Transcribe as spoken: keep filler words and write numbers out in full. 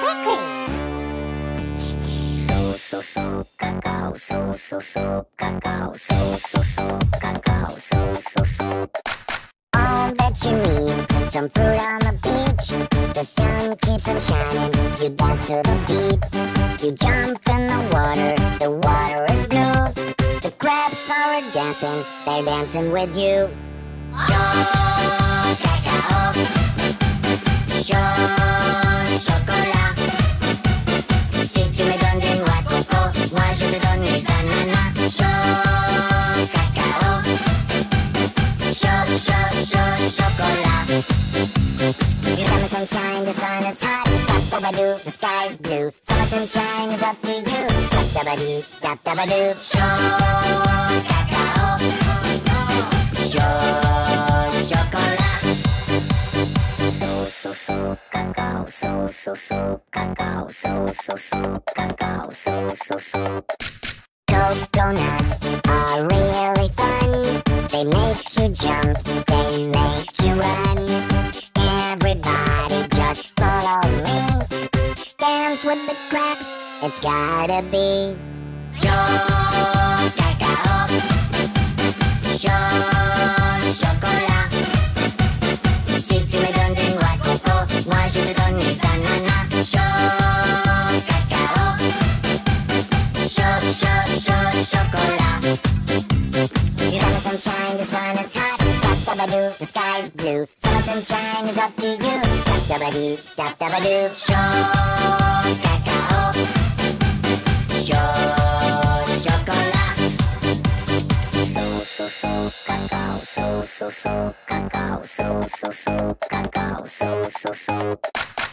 So so so cacao, so so so cacao, so so so cacao, so so so. All that you need is some fruit on the beach. The sun keeps on shining, you dance to the beat. You jump in the water, the water is blue. The crabs are dancing, they're dancing with you. So cacao, so chocolat. Si tu me donnes des noix de coco, moi je te donne les ananas. Chaud cacao, chaud, chaud, chaud chocolat. Here comes the sunshine, the sun is hot. Dab-dabadoo, the sky is blue. Summer sunshine is up to you. Dab-dabadee, dab-dabadoo. Chaud cacao, chaud chocolat. So, so, so cacao, so, so, so cacao, so, so, so cacao, so, so, so. Coconuts are really fun. They make you jump, they make you run. Everybody just follow me. Dance with the crabs, it's gotta be. Yo, cacao. Yo, chocolat. Si tu me donnes des noix de coco, moi je te donne les ananas. Chaud cacao, chaud, chaud, chaud chocolat. You're on the sunshine, the sun is hot. Dab-dabadoo, the sky is blue. Summer sunshine is up to you. Dab-dabadee, dab-dabadoo. Chaud cacao, chaud chocolat. So, so, so cacao, so, so, so cacao, so, so, so cacao, so, so, so.